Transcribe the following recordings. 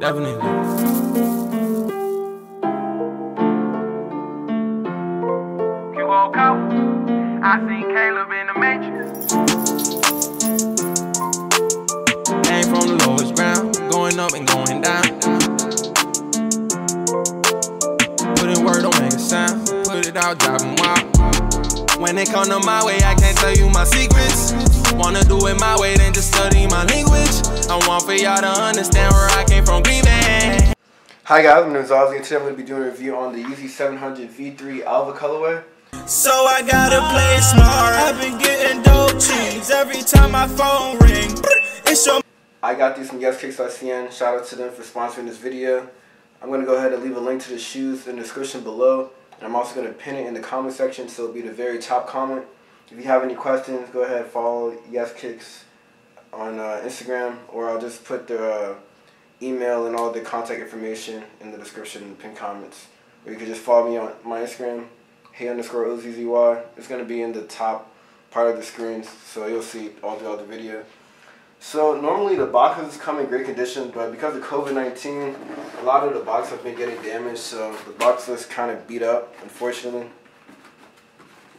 Definitely. You all come. I seen Caleb in the Matrix. Came from the lowest ground, going up and going down. Put in word, don't make a sound. Put it out, drive 'em wild. When it come to my way, I can't tell you my secrets. Wanna do it my way, then just study my language. I want for y'all to understand where I came from grieving. Hi guys, my name is Ozzy, and today I'm going to be doing a review on the Yeezy 700 V3 Alvah colorway. So I gotta play smart, I've been getting dope cheese every time my phone rings. I got these from YesKicks ICN, shout out to them for sponsoring this video. I'm going to go ahead and leave a link to the shoes in the description below. And I'm also going to pin it in the comment section, so it'll be the very top comment. If you have any questions, go ahead and follow YesKicks on Instagram, or I'll just put their email and all the contact information in the description and pin comments. Or you can just follow me on my Instagram, hey_OZZY. It's going to be in the top part of the screen, so you'll see it all throughout the video. So normally the boxes come in great condition, but because of COVID-19, a lot of the boxes have been getting damaged, so the box is kind of beat up, unfortunately.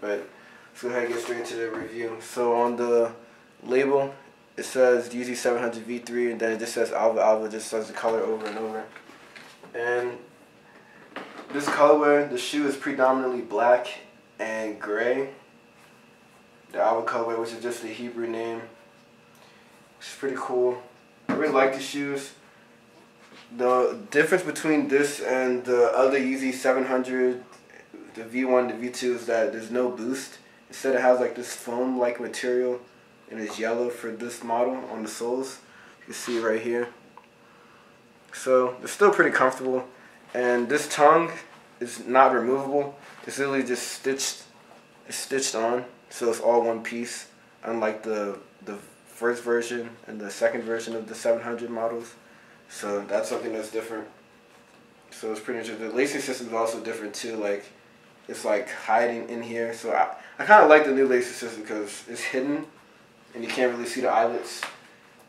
But let's go ahead and get straight into the review. So on the label, it says Yeezy 700 V3, and then it just says Alvah. Alvah just says the color over and over. And this colorway, the shoe is predominantly black and gray. The Alvah colorway, which is just the Hebrew name. It's pretty cool. I really like the shoes. The difference between this and the other Yeezy 700, the V1, the V2, is that there's no boost. Instead it has like this foam like material, and it's yellow for this model on the soles. You can see right here. So they're still pretty comfortable, and this tongue is not removable. It's literally just stitched on, so it's all one piece, unlike the first version and the second version of the 700 models. So that's something that's different. So it's pretty interesting. The lacing system is also different too, like it's like hiding in here. So I kind of like the new lacing system because it's hidden and you can't really see the eyelets.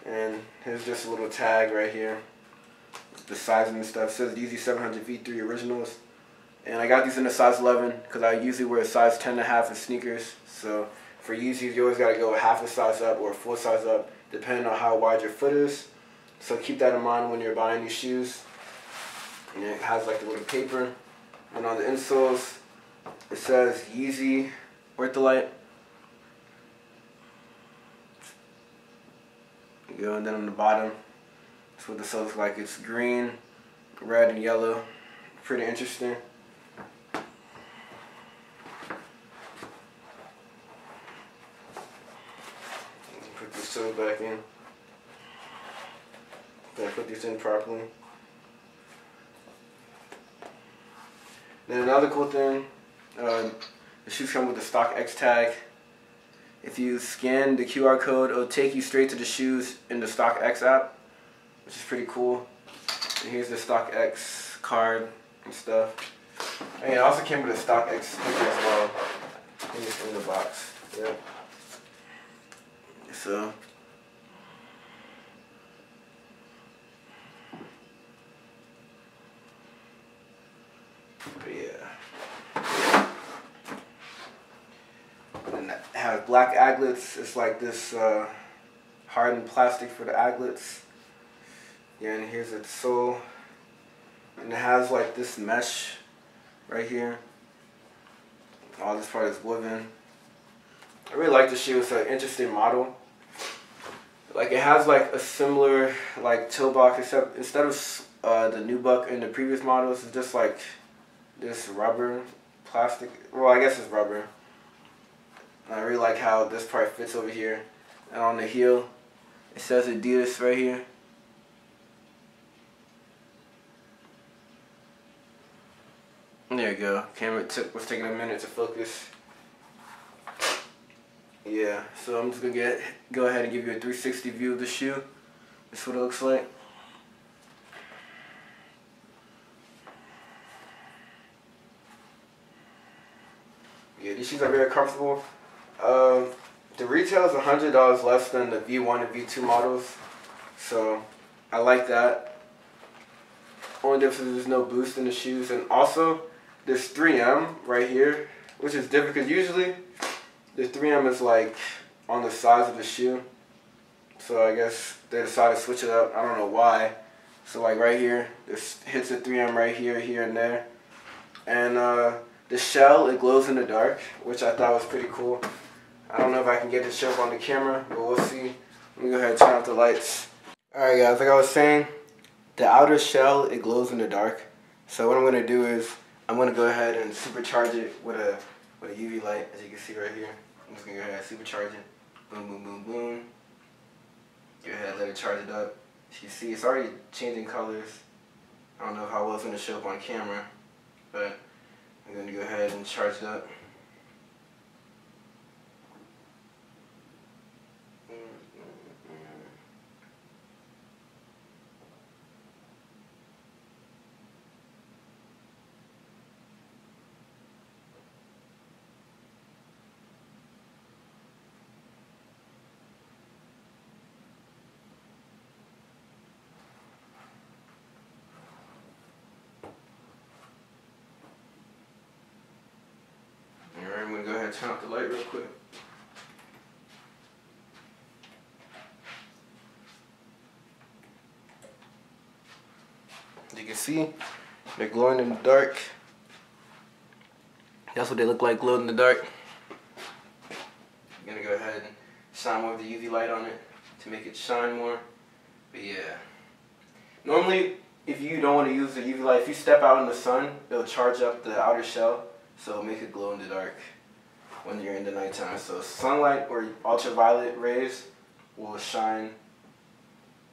And here's just a little tag right here, the sizing and stuff. It says Yeezy 700 V3 Originals, and I got these in a size 11 because I usually wear a size 10.5 in sneakers. So for Yeezys, you always got to go half a size up or full size up, depending on how wide your foot is. So keep that in mind when you're buying these shoes. And it has like a little paper. And on the insoles, it says Yeezy Ortholite. There you go. And then on the bottom, that's what the sole looks like. It's green, red, and yellow. Pretty interesting. Sole back in. Then I put these in properly. Then another cool thing, the shoes come with a StockX tag. If you scan the QR code, it'll take you straight to the shoes in the StockX app, which is pretty cool. And here's the StockX card and stuff. And it also came with a StockX sticker as well. I think it's in the box. Yeah. So yeah, and it has black aglets. It's like this hardened plastic for the aglets. Yeah, and here's its sole, and it has like this mesh right here. All this part is woven. I really like the shoe. It's an interesting model. Like it has like a similar like toe box, except instead of the nubuck in the previous models, it's just like this rubber plastic. Well, I guess it's rubber. And I really like how this part fits over here. And on the heel, it says Adidas right here. And there you go. Camera was taking a minute to focus. Yeah, so I'm just going to go ahead and give you a 360 view of the shoe. This is what it looks like. Yeah, these shoes are very comfortable. The retail is $100 less than the V1 and V2 models, so I like that. for them, so there's no boost in the shoes. And also, this 3M right here, which is different because usually the 3M is like on the sides of the shoe. So I guess they decided to switch it up. I don't know why. So like right here, this hits the 3M right here, here and there. And the shell, it glows in the dark, which I thought was pretty cool. I don't know if I can get the shell on the camera, but we'll see. Let me go ahead and turn off the lights. Alright guys, like I was saying, the outer shell, it glows in the dark. So what I'm going to do is, I'm going to go ahead and supercharge it with a UV light, as you can see right here. I'm just going to go ahead and supercharge it. Boom, boom, boom, boom. Go ahead and let it charge it up. As you see, it's already changing colors. I don't know how well it's going to show up on camera, but I'm going to go ahead and charge it up. Turn off the light real quick. As you can see, they're glowing in the dark. That's what they look like, glowing in the dark. I'm gonna go ahead and shine more of the UV light on it to make it shine more. But yeah, normally if you don't want to use the UV light, if you step out in the sun, it'll charge up the outer shell, so it'll make it glow in the dark when you're in the nighttime. So sunlight or ultraviolet rays will shine,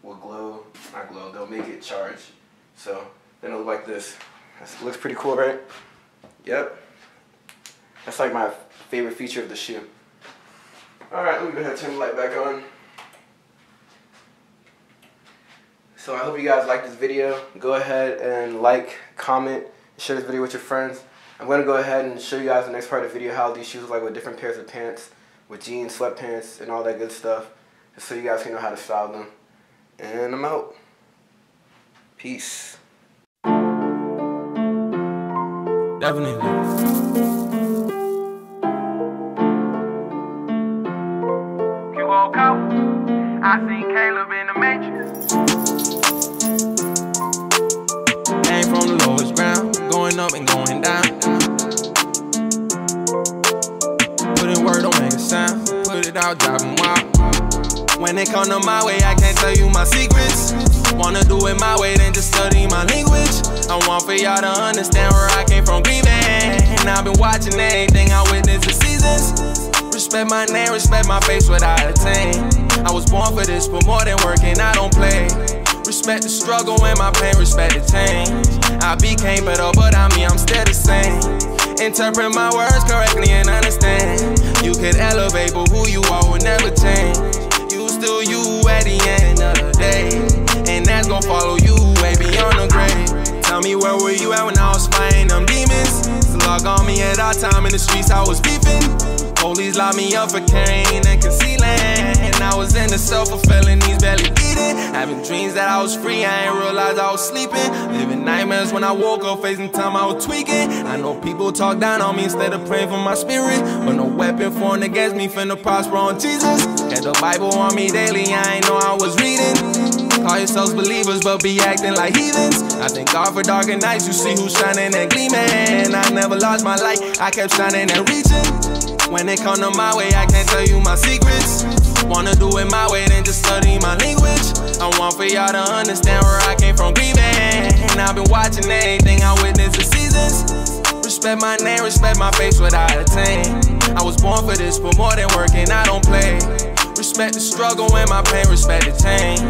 will glow, not glow, they'll make it charge. So then it'll look like this. It looks pretty cool, right? Yep. That's like my favorite feature of the shoe. Alright, let me go ahead and turn the light back on. So I hope you guys like this video. Go ahead and like, comment, share this video with your friends. I'm going to go ahead and show you guys the next part of the video how these shoes look like with different pairs of pants, with jeans, sweatpants, and all that good stuff, just so you guys can know how to style them. And I'm out. Peace. Definitely. You woke up, I seen Caleb in the Matrix. Came from the lowest ground, going up and going down. Out, driving wild. When it come to my way, I can't tell you my secrets. Wanna do it my way, then just study my language. I want for y'all to understand where I came from grieving. And I've been watching everything I witnessed the seasons. Respect my name, respect my face, what I attain. I was born for this, but more than working, I don't play. Respect the struggle and my pain, respect the change. I became better, but I mean I'm still the same. Interpret my words correctly and understand. You could elevate, but who you are will never change. You still you at the end of the day, and that's gon' follow you way beyond the grave. Tell me where were you at when I was fighting them demons? Slug on me at our time in the streets I was beefing. Police locked me up for carrying and concealing, and I was in the cell for felonies, barely eating. Having dreams that I was free, I ain't realized I was sleeping. Living nightmares when I woke up, facing time I was tweaking. I know people talk down on me instead of praying for my spirit, but no weapon formed against me finna prosper on Jesus. Had the Bible on me daily, I ain't know I was reading. Call yourselves believers, but be acting like heathens. I thank God for darker nights, you see who's shining and gleaming. And I never lost my light, I kept shining and reaching. When it come to my way, I can't tell you my secrets. Wanna do it my way, then just study my language. I want for y'all to understand where I came from grieving. And I've been watching everything I witnessed the seasons. Respect my name, respect my face, what I attain. I was born for this, but more than working, I don't play. Respect the struggle and my pain, respect the change.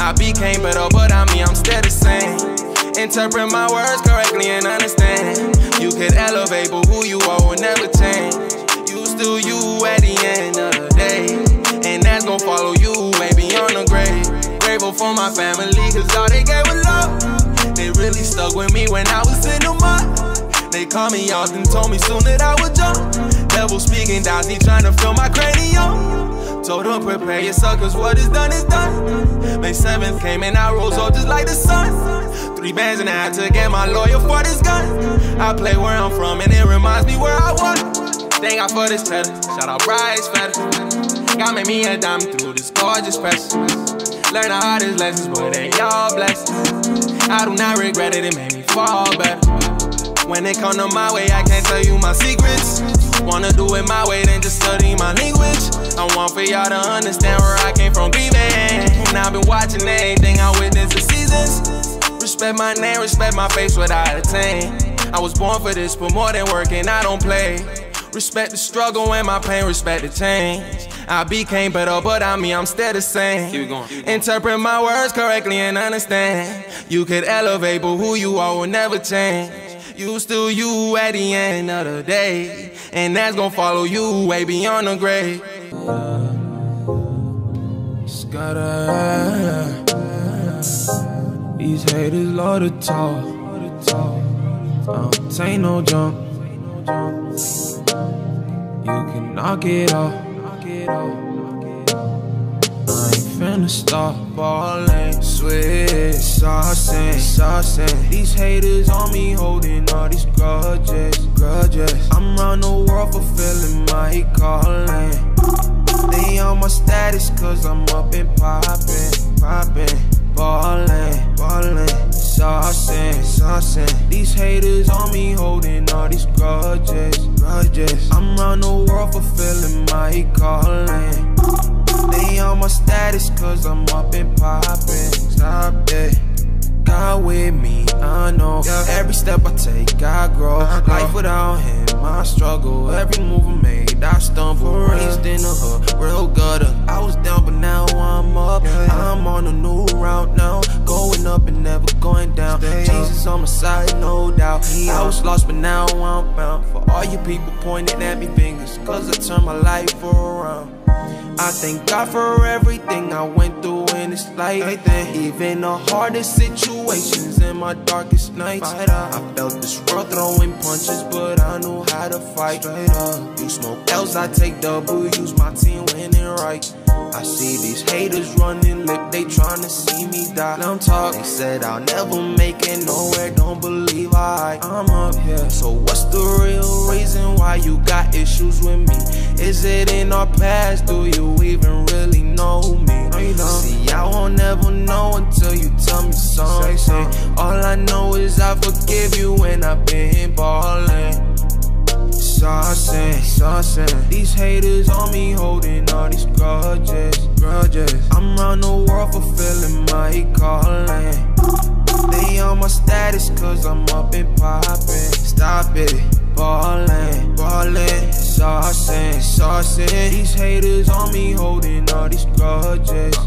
I became better, but I mean I'm still the same. Interpret my words correctly and understand. You could elevate, but who you are will never change. You still you at the end of the day, and that's gon' follow you way beyond the grave. Grateful for my family, cause all they gave was love. They really stuck with me when I was in the mud. They called me out and told me soon that I would jump. Devil speaking down, he trying to fill my cranium. Told him prepare yourself, cause what is done is done. May 7th came and I rose up just like the sun. 3 bands and I had to get my lawyer for this gun. I play where I'm from and it reminds me where I was. Thank God for this cheddar, shout out Bryce Fetter. God made me a diamond through this gorgeous press. Learn the hardest lessons, but ain't y'all blessed. I do not regret it, it made me fall better. When it come to my way, I can't tell you my secrets. Wanna do it my way, then just study my language. I want for y'all to understand where I came from grieving. And I've been watching everything I witnessed the seasons. Respect my name, respect my face, what I attain. I was born for this, but more than working, I don't play. Respect the struggle and my pain, respect the change. I became better, but I mean I'm still the same. Keep going. Interpret my words correctly and understand. You could elevate, but who you are will never change. You still you at the end of the day, and that's gonna follow you way beyond the grave. These haters love to talk. I don't take no junk. You can knock it off. I ain't finna stop ballin'. Sweet, Saucin'. These haters on me holding all these grudges. I'm round the world fulfilling my calling. They on my status cause I'm up and poppin'. Ballin', saucin'. These haters on me holding all these grudges. I'm round the world fulfilling my calling. They on my status cause I'm up and poppin'. Stop it. God with me, I know. Every step I take, I grow. Life without him, I struggle. Every move I made, I stumble. Raised in the hood, real gutter. I was down, but now I'm up. I'm on a new route now, going up and never going down. Jesus on my side, no doubt. I was lost, but now I'm found. For all you people pointing at me fingers, cause I turned my life around. I thank God for everything I went through in this life, even the hardest situations and my darkest nights. I felt this world throwing punches, but I knew how to fight. You smoke L's, I take W's, my team winning right. I see these haters running lip, they tryna see me die. I'm talking. They said I'll never make it nowhere, don't believe I'm up here. So what's the real reason why you got issues with me? Is it in our past? Do you even really know me? See, I won't ever know until you tell me something. All I know is I forgive you when I've been ballin'. Saucin'. These haters on me holding all these grudges. I'm round the world fulfilling my calling. They on my status cause I'm up and poppin'. Stop it, ballin'. Saucin'. These haters on me holding all these grudges.